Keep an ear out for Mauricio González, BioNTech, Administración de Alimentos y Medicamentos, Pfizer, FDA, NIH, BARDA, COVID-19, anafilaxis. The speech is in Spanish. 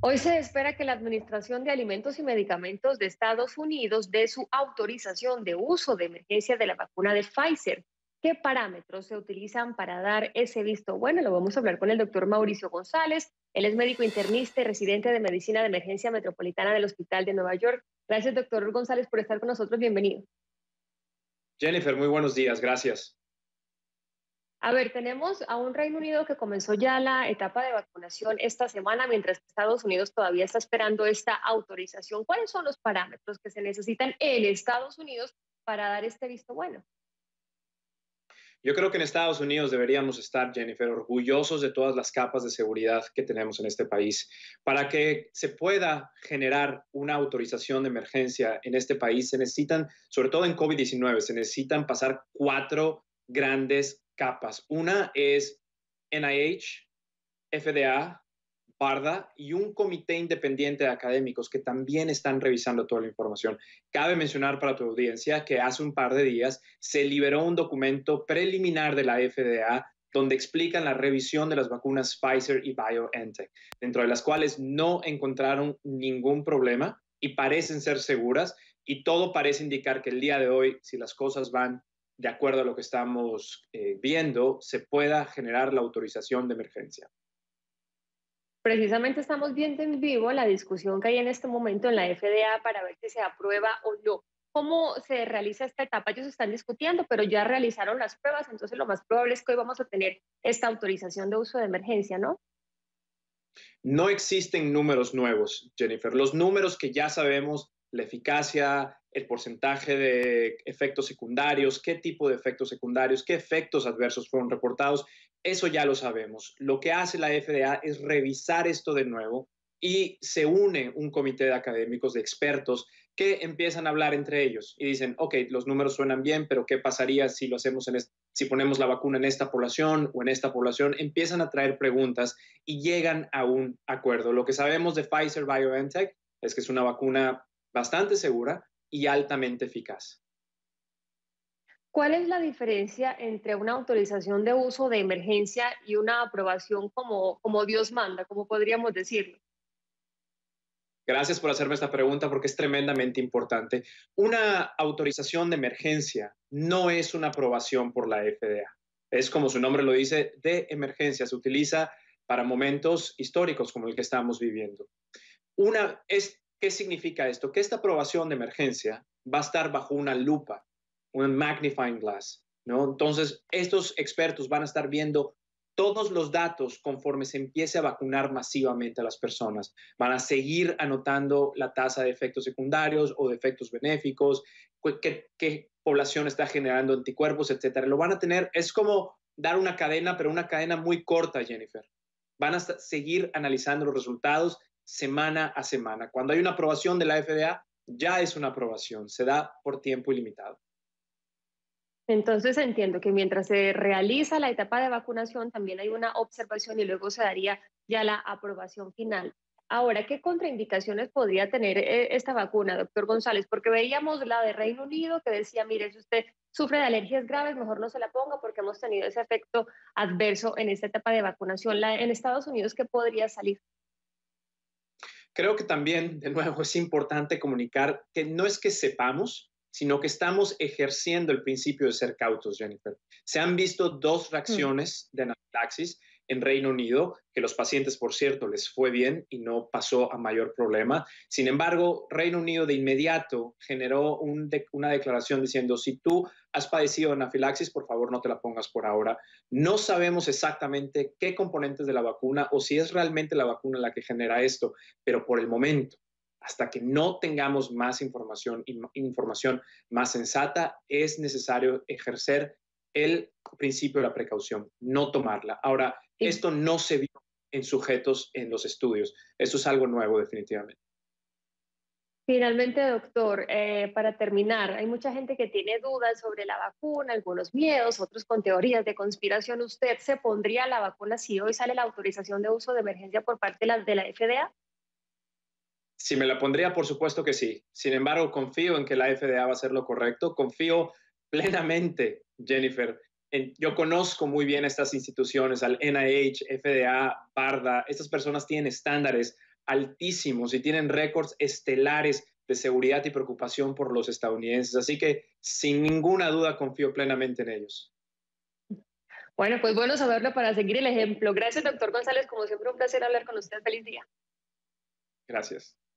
Hoy se espera que la Administración de Alimentos y Medicamentos de Estados Unidos dé su autorización de uso de emergencia de la vacuna de Pfizer. ¿Qué parámetros se utilizan para dar ese visto bueno? Lo vamos a hablar con el doctor Mauricio González. Él es médico internista y residente de Medicina de Emergencia Metropolitana del Hospital de Nueva York. Gracias, doctor González, por estar con nosotros. Bienvenido. Jennifer, muy buenos días. Gracias. A ver, tenemos a un Reino Unido que comenzó ya la etapa de vacunación esta semana, mientras Estados Unidos todavía está esperando esta autorización. ¿Cuáles son los parámetros que se necesitan en Estados Unidos para dar este visto bueno? Yo creo que en Estados Unidos deberíamos estar, Jennifer, orgullosos de todas las capas de seguridad que tenemos en este país. Para que se pueda generar una autorización de emergencia en este país, se necesitan, sobre todo en COVID-19, se necesitan pasar 4 grandes capas. Una es NIH, FDA, BARDA y un comité independiente de académicos que también están revisando toda la información. Cabe mencionar para tu audiencia que hace un par de días se liberó un documento preliminar de la FDA donde explican la revisión de las vacunas Pfizer y BioNTech, dentro de las cuales no encontraron ningún problema y parecen ser seguras, y todo parece indicar que el día de hoy, si las cosas van de acuerdo a lo que estamos viendo, se pueda generar la autorización de emergencia. Precisamente estamos viendo en vivo la discusión que hay en este momento en la FDA para ver si se aprueba o no. ¿Cómo se realiza esta etapa? Ellos están discutiendo, pero ya realizaron las pruebas, entonces lo más probable es que hoy vamos a tener esta autorización de uso de emergencia, ¿no? No existen números nuevos, Jennifer. Los números que ya sabemos, la eficacia, el porcentaje de efectos secundarios, qué tipo de efectos secundarios, qué efectos adversos fueron reportados, eso ya lo sabemos. Lo que hace la FDA es revisar esto de nuevo y se une un comité de académicos, de expertos, que empiezan a hablar entre ellos y dicen, ok, los números suenan bien, pero ¿qué pasaría si lo hacemos si ponemos la vacuna en esta población o en esta población? Empiezan a traer preguntas y llegan a un acuerdo. Lo que sabemos de Pfizer-BioNTech es que es una vacuna bastante segura y altamente eficaz. ¿Cuál es la diferencia entre una autorización de uso de emergencia y una aprobación como Dios manda, como podríamos decirlo? Gracias por hacerme esta pregunta porque es tremendamente importante. Una autorización de emergencia no es una aprobación por la FDA. Es, como su nombre lo dice, de emergencia. Se utiliza para momentos históricos como el que estamos viviendo. ¿Qué significa esto? Que esta aprobación de emergencia va a estar bajo una lupa, un magnifying glass, ¿no? Entonces, estos expertos van a estar viendo todos los datos conforme se empiece a vacunar masivamente a las personas. Van a seguir anotando la tasa de efectos secundarios o de efectos benéficos, qué población está generando anticuerpos, etcétera. Lo van a tener, es como dar una cadena, pero una cadena muy corta, Jennifer. Van a seguir analizando los resultados semana a semana. Cuando hay una aprobación de la FDA, ya es una aprobación, se da por tiempo ilimitado. Entonces entiendo que mientras se realiza la etapa de vacunación, también hay una observación y luego se daría ya la aprobación final. Ahora, ¿qué contraindicaciones podría tener esta vacuna, doctor González? Porque veíamos la de Reino Unido que decía, mire, si usted sufre de alergias graves, mejor no se la ponga porque hemos tenido ese efecto adverso en esta etapa de vacunación. En Estados Unidos, ¿qué podría salir? Creo que también, de nuevo, es importante comunicar que no es que sepamos, sino que estamos ejerciendo el principio de ser cautos, Jennifer. Se han visto 2 reacciones de anafilaxis en Reino Unido, que los pacientes, por cierto, les fue bien y no pasó a mayor problema. Sin embargo, Reino Unido de inmediato generó una declaración diciendo, si tú has padecido anafilaxis, por favor no te la pongas por ahora. No sabemos exactamente qué componentes de la vacuna o si es realmente la vacuna la que genera esto, pero por el momento, hasta que no tengamos más información más sensata, es necesario ejercer el principio de la precaución, no tomarla. Ahora, esto no se vio en sujetos en los estudios. Esto es algo nuevo, definitivamente. Finalmente, doctor, para terminar, hay mucha gente que tiene dudas sobre la vacuna, algunos miedos, otros con teorías de conspiración. ¿Usted se pondría la vacuna si hoy sale la autorización de uso de emergencia por parte de la FDA? Si me la pondría, por supuesto que sí. Sin embargo, confío en que la FDA va a hacer lo correcto. Confío plenamente, Jennifer. Yo conozco muy bien estas instituciones, al NIH, FDA, BARDA. Estas personas tienen estándares altísimos y tienen récords estelares de seguridad y preocupación por los estadounidenses. Así que, sin ninguna duda, confío plenamente en ellos. Bueno, pues bueno saberlo para seguir el ejemplo. Gracias, doctor González. Como siempre, un placer hablar con usted. Feliz día. Gracias.